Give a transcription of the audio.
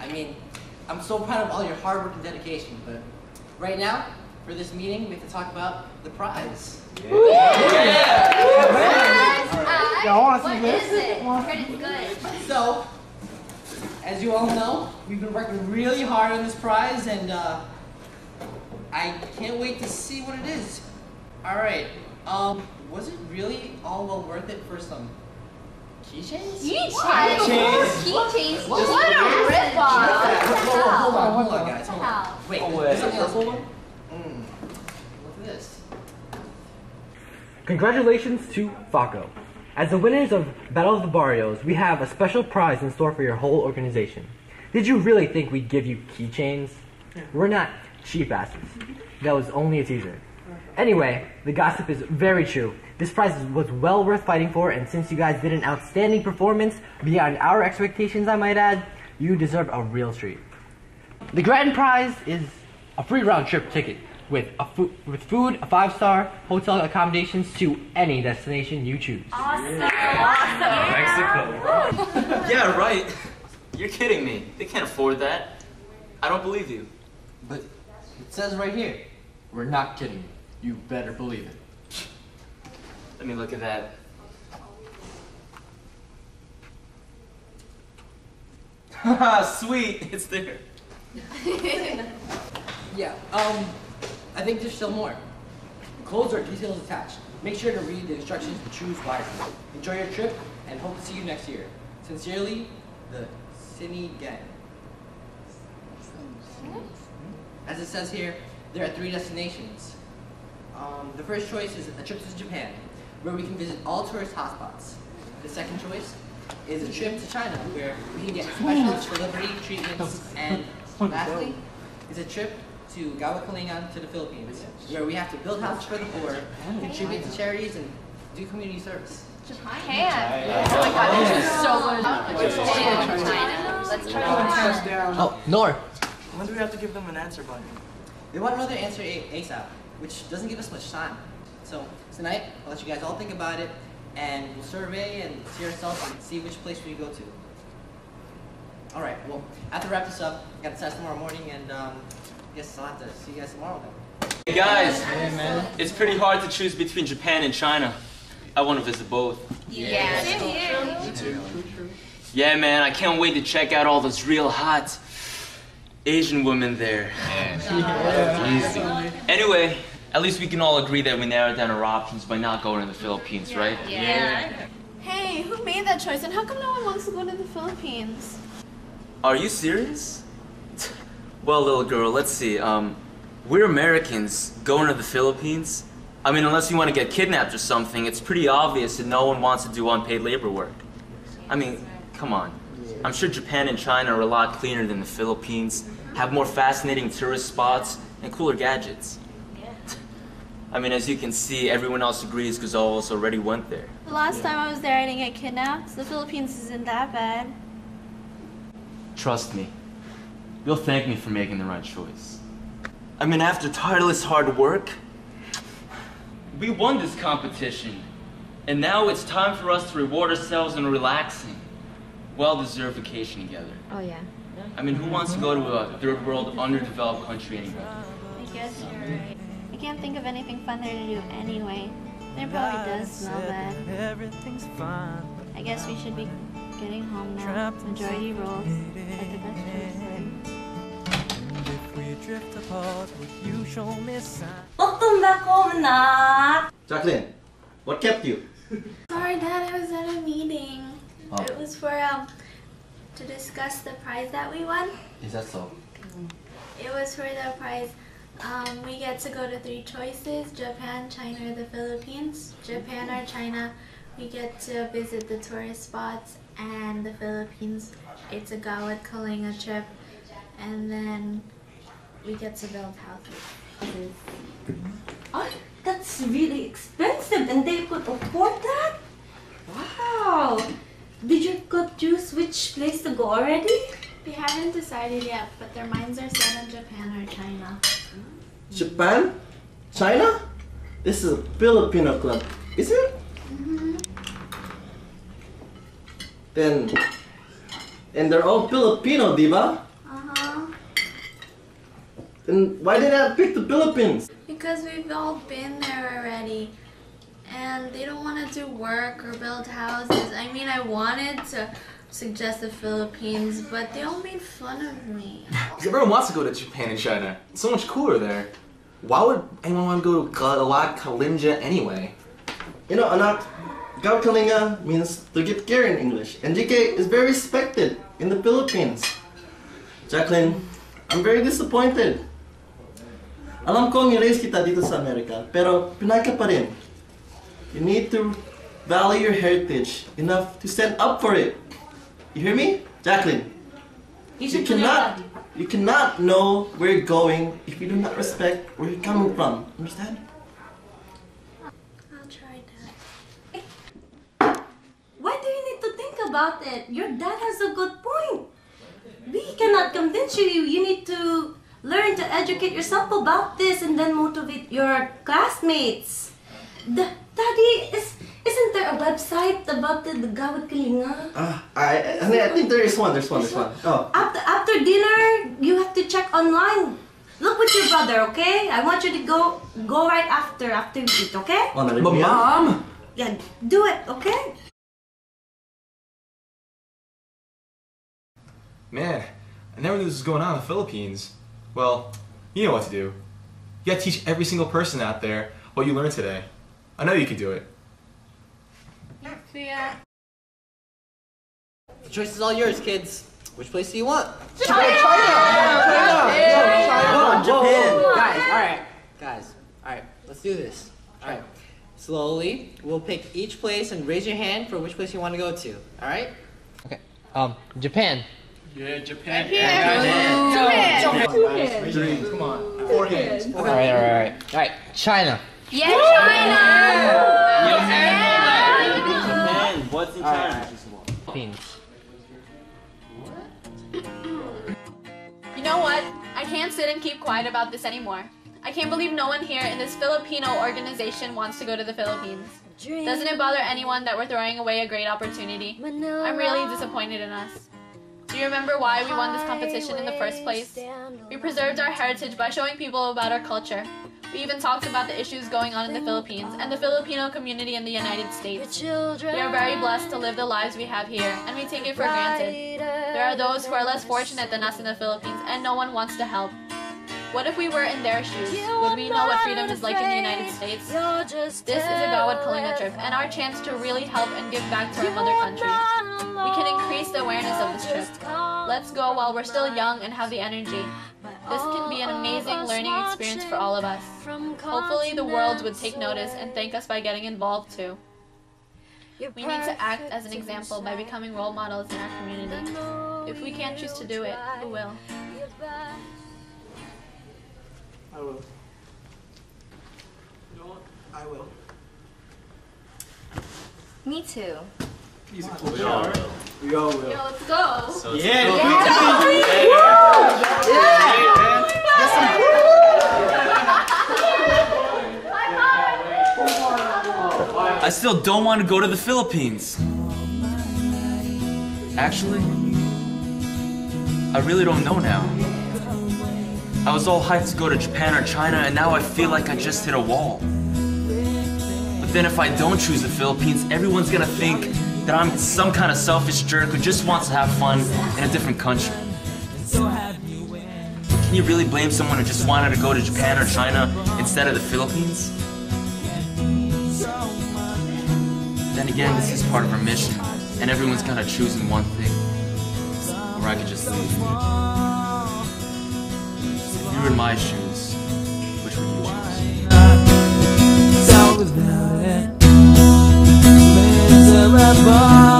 I mean, I'm so proud of all your hard work and dedication, but right now, for this meeting, we have to talk about the prize. Yeah. What is it? So, as you all know, we've been working really hard on this prize, and I can't wait to see what it is. All right, was it really all well worth it for some keychains? Keychains? Keychains? What a ripoff! Hold on, guys. Hold on. Wait, is this a purple one? Look at this. Congratulations to FACO. As the winners of Battle of the Barrios, we have a special prize in store for your whole organization. Did you really think we'd give you keychains? We're not cheap asses. That was only a teaser. Anyway, the gossip is very true. This prize was well worth fighting for, and since you guys did an outstanding performance, beyond our expectations I might add, you deserve a real treat. The grand prize is a free round trip ticket with food, a 5-star, hotel accommodations to any destination you choose. Awesome! Yeah. Awesome. Mexico! Yeah, right! You're kidding me. They can't afford that. I don't believe you. But it says right here, we're not kidding you. You better believe it. Let me look at that. Haha, sweet! It's there. Yeah, I think there's still more. Clothes are details attached. Make sure to read the instructions and choose wisely. Enjoy your trip and hope to see you next year. Sincerely, the Cine Gang. As it says here, there are 3 destinations. The first choice is a trip to Japan, where we can visit all tourist hotspots. The second choice is a trip to China, where we can get special celebrity treatments. And lastly, is a trip to Gawad Kalinga, to the Philippines, where we have to build houses for the poor, contribute to charities, and do community service. Japan! Yeah. Oh my god, this is so good. China. Let's try down. Oh, Nor! When do we have to give them an answer button? They want another answer ASAP, which doesn't give us much time. So tonight, I'll let you guys all think about it, and we'll survey and see ourselves and see which place we go to. All right, well, I have to wrap this up. I got to test tomorrow morning, and I guess I'll have to see you guys tomorrow then. Hey guys, hey, man. It's pretty hard to choose between Japan and China. I want to visit both. Yeah, true. Yeah, man, I can't wait to check out all those real hot Asian women there. Yeah. Anyway, at least we can all agree that we narrowed down our options by not going to the Philippines, right? Yeah. Hey, who made that choice, and how come no one wants to go to the Philippines? Are you serious? Well, little girl, let's see. We're Americans going to the Philippines. I mean, unless you want to get kidnapped or something, it's pretty obvious that no one wants to do unpaid labor work. I mean, come on. I'm sure Japan and China are a lot cleaner than the Philippines, have more fascinating tourist spots, and cooler gadgets. Yeah. I mean, as you can see, everyone else agrees because all of us already went there. The last time I was there, I didn't get kidnapped. The Philippines isn't that bad. Trust me, you'll thank me for making the right choice. I mean, after tireless hard work, we won this competition. And now it's time for us to reward ourselves in a relaxing, well-deserved vacation together. Oh, yeah. I mean, who wants to go to a third-world, underdeveloped country anyway? I guess you're right. I can't think of anything fun there to do anyway. There probably does smell bad. Everything's fine. I guess we should be getting home now. Majority rules. Like the best choice. Welcome back home, Nat. Jacqueline, what kept you? Sorry, Dad, I was at a meeting. Oh. It was for to discuss the prize that we won. Is that so? It was for the prize. We get to go to 3 choices: Japan, China, or the Philippines. Japan or China, we get to visit the tourist spots. And the Philippines, it's a Gawad Kalinga trip, and then we get to build houses. Oh, that's really expensive, and they could afford that? Wow! Did you choose which place to go already? They haven't decided yet, but their minds are set on Japan or China. Japan? China? This is a Filipino club, isn't it? Then, and they're all Filipino, diba? Then why did I pick the Philippines? Because we've all been there already. And they don't want to do work or build houses. I mean, I wanted to suggest the Philippines, but they all made fun of me. Because everyone wants to go to Japan and China. It's so much cooler there. Why would anyone want to go to Gawad Kalinga anyway? You know, Anak, Gawad Kalinga means to get gear in English. And JK is very respected in the Philippines. Jacqueline, I'm very disappointed. Alam kong i-raise kita dito sa Amerika, pero pinaka pa rin. You need to value your heritage enough to stand up for it. You hear me? Jacqueline, you cannot know where you're going if you do not respect where you're coming from. Understand? I'll try that. Why do you need to think about it? Your dad has a good point. We cannot convince you. You need to learn to educate yourself about this and then motivate your classmates. Daddy, isn't there a website about the Gawad Kalinga? I think there is one. There's one. Oh. After dinner, you have to check online. Look with your brother, okay? I want you to go right after you eat, okay? But Mom! Yeah, do it, okay? Man, I never knew this was going on in the Philippines. Well, you know what to do. You gotta teach every single person out there what you learned today. I know you can do it. See ya. The choice is all yours, kids. Which place do you want? China! Japan! Guys, alright, let's do this. Alright, slowly, we'll pick each place and raise your hand for which place you want to go to. Alright? Okay, Japan. Yeah, Japan. Japan. Come on. Four hands. Alright, China. Yeah, China! Yeah. Japan! What's in China? Philippines. You know what? I can't sit and keep quiet about this anymore. I can't believe no one here in this Filipino organization wants to go to the Philippines. Doesn't it bother anyone that we're throwing away a great opportunity? I'm really disappointed in us. Do you remember why we won this competition in the first place? We preserved our heritage by showing people about our culture. We even talked about the issues going on in the Philippines and the Filipino community in the United States. We are very blessed to live the lives we have here, and we take it for granted. There are those who are less fortunate than us in the Philippines, and no one wants to help. What if we were in their shoes? Would we know what freedom is like in the United States? This is a Gawad Kalinga trip, and our chance to really help and give back to our mother country. We can increase the awareness of this trip. Let's go while we're still young and have the energy. This can be an amazing learning experience for all of us. Hopefully the world would take notice and thank us by getting involved too. We need to act as an example by becoming role models in our community. If we can't choose to do it, who will? I will. You know what? I will. Me too. We all will. Yo, let's go. So yeah, I still don't want to go to the Philippines. Actually, I really don't know now. I was all hyped to go to Japan or China, and now I feel like I just hit a wall. But then if I don't choose the Philippines, everyone's gonna think that I'm some kind of selfish jerk who just wants to have fun in a different country. Can you really blame someone who just wanted to go to Japan or China instead of the Philippines? Then again, this is part of our mission, and everyone's kind of choosing one thing, or I could just leave. If you were in my shoes, which would you choose? Without it, miserable.